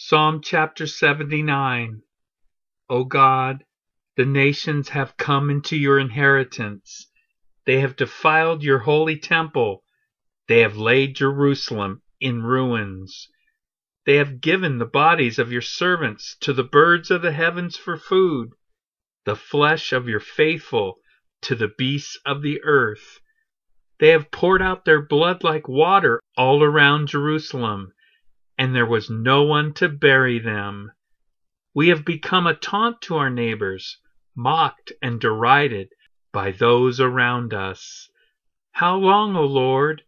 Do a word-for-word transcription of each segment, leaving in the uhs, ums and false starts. Psalm chapter seventy-nine. O God, the nations have come into your inheritance. They have defiled your holy temple. They have laid Jerusalem in ruins. They have given the bodies of your servants to the birds of the heavens for food, the flesh of your faithful to the beasts of the earth. They have poured out their blood like water all around Jerusalem, and there was no one to bury them. We have become a taunt to our neighbors, mocked and derided by those around us. How long, O Lord?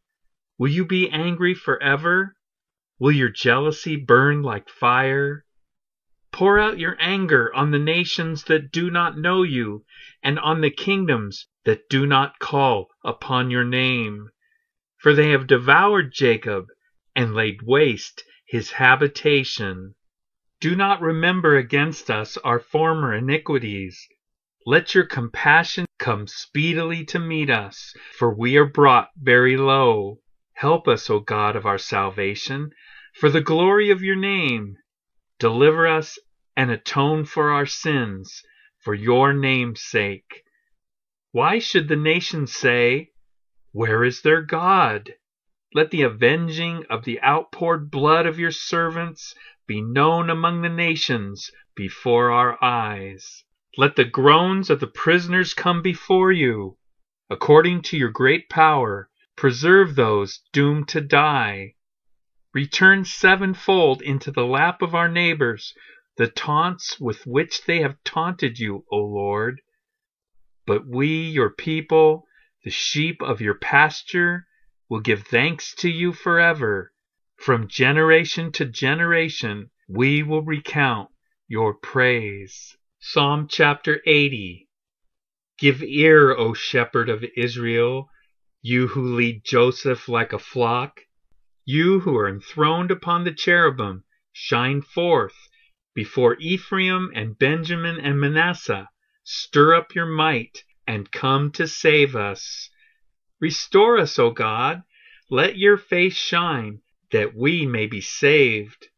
Will you be angry forever? Will your jealousy burn like fire? Pour out your anger on the nations that do not know you, and on the kingdoms that do not call upon your name. For they have devoured Jacob and laid waste his habitation. Do not remember against us our former iniquities. Let your compassion come speedily to meet us, for we are brought very low. Help us, O God of our salvation, for the glory of your name. Deliver us and atone for our sins, for your name's sake. Why should the nations say, "Where is their God?" Let the avenging of the outpoured blood of your servants be known among the nations before our eyes. Let the groans of the prisoners come before you. According to your great power, preserve those doomed to die. Return sevenfold into the lap of our neighbors the taunts with which they have taunted you, O Lord. But we, your people, the sheep of your pasture, will give thanks to you forever. From generation to generation, we will recount your praise. Psalm chapter eighty. Give ear, O shepherd of Israel, you who lead Joseph like a flock. You who are enthroned upon the cherubim, shine forth before Ephraim and Benjamin and Manasseh. Stir up your might and come to save us. Restore us, O God. Let your face shine, that we may be saved.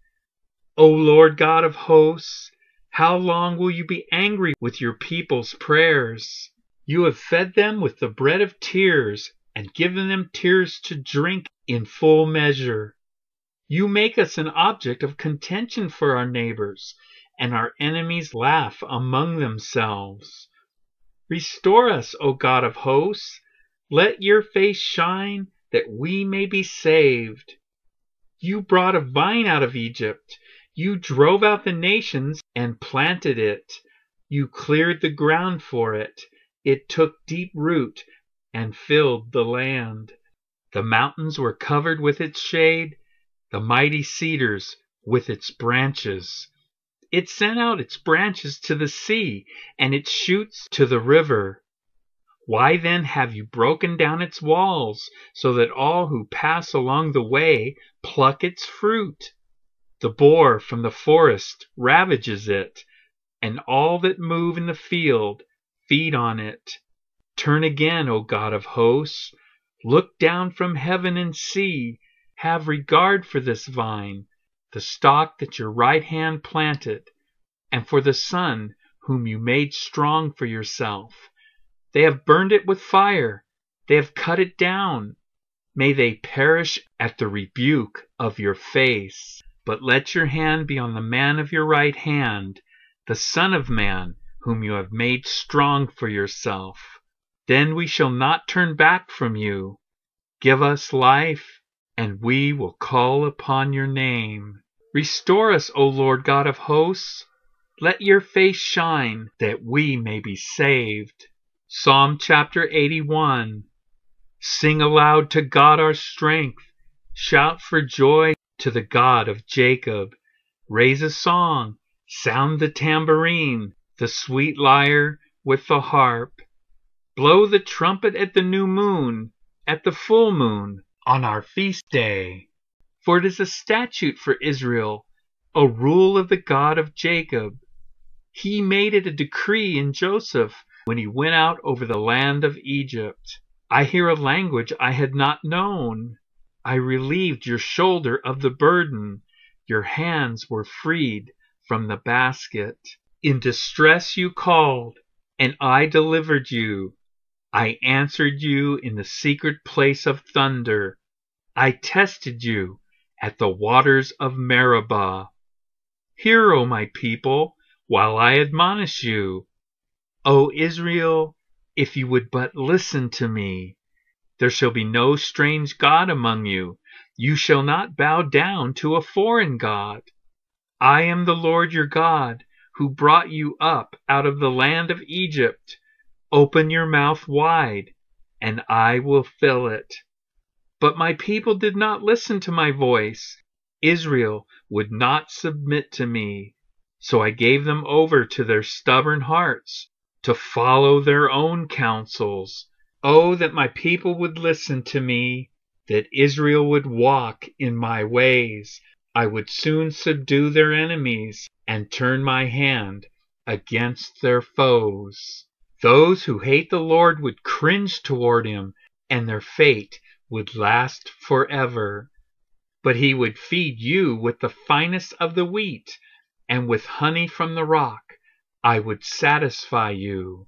O Lord God of hosts, how long will you be angry with your people's prayers? You have fed them with the bread of tears, and given them tears to drink in full measure. You make us an object of contention for our neighbors, and our enemies laugh among themselves. Restore us, O God of hosts. Let your face shine, that we may be saved. You brought a vine out of Egypt. You drove out the nations and planted it. You cleared the ground for it. It took deep root and filled the land. The mountains were covered with its shade, the mighty cedars with its branches. It sent out its branches to the sea, and its shoots to the river. Why then have you broken down its walls, so that all who pass along the way pluck its fruit? The boar from the forest ravages it, and all that move in the field feed on it. Turn again, O God of hosts. Look down from heaven and see. Have regard for this vine, the stock that your right hand planted, and for the son whom you made strong for yourself. They have burned it with fire. They have cut it down. May they perish at the rebuke of your face. But let your hand be on the man of your right hand, the son of man, whom you have made strong for yourself. Then we shall not turn back from you. Give us life, and we will call upon your name. Restore us, O Lord God of hosts. Let your face shine, that we may be saved. Psalm chapter eighty-one. Sing aloud to God our strength. Shout for joy to the God of Jacob. Raise a song. Sound the tambourine, the sweet lyre with the harp. Blow the trumpet at the new moon, at the full moon, on our feast day. For it is a statute for Israel, a rule of the God of Jacob. He made it a decree in Joseph, when he went out over the land of Egypt. I hear a language I had not known. I relieved your shoulder of the burden, Your hands were freed from the basket. In distress you called, and I delivered you. I answered you in the secret place of thunder. I tested you at the waters of Meribah. Hear, O my people, while I admonish you. O Israel, if you would but listen to me. There shall be no strange god among you. You shall not bow down to a foreign god. I am the Lord your God, who brought you up out of the land of Egypt. Open your mouth wide, and I will fill it. But my people did not listen to my voice. Israel would not submit to me. So I gave them over to their stubborn hearts, to follow their own counsels. Oh, that my people would listen to me, that Israel would walk in my ways. I would soon subdue their enemies and turn my hand against their foes. Those who hate the Lord would cringe toward him, and their fate would last forever. But he would feed you with the finest of the wheat, and with honey from the rock I would satisfy you.